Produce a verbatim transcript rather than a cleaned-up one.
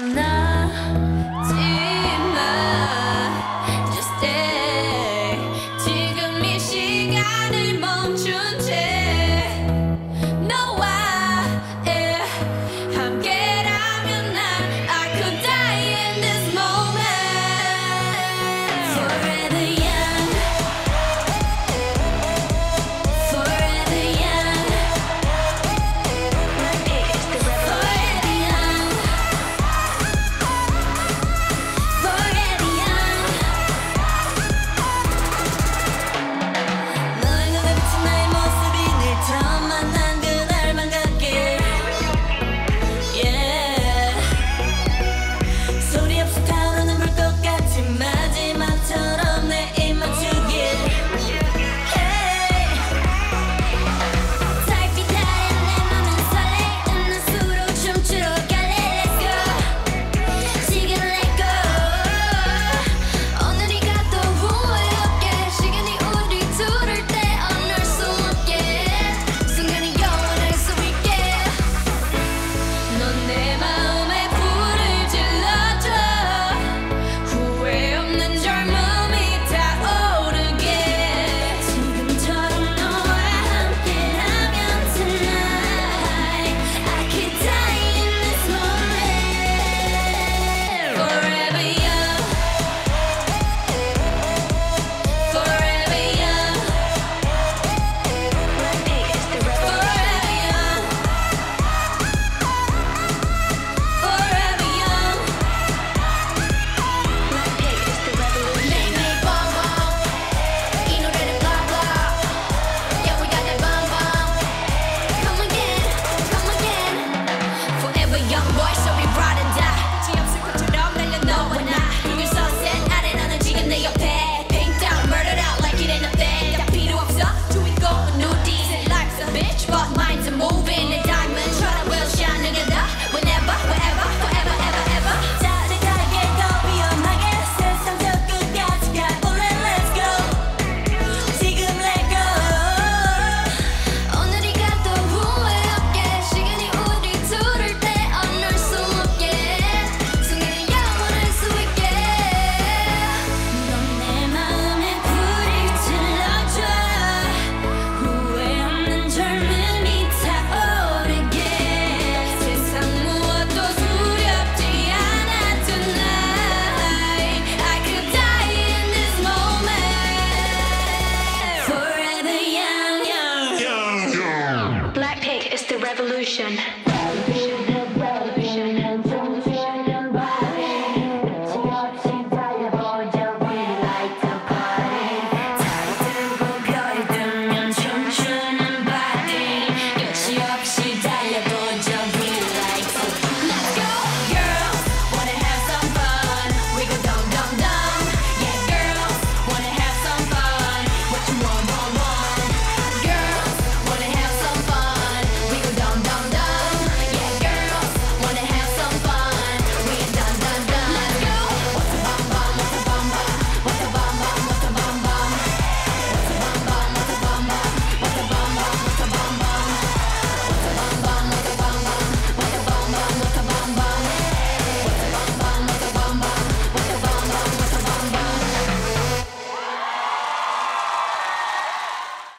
I'm not.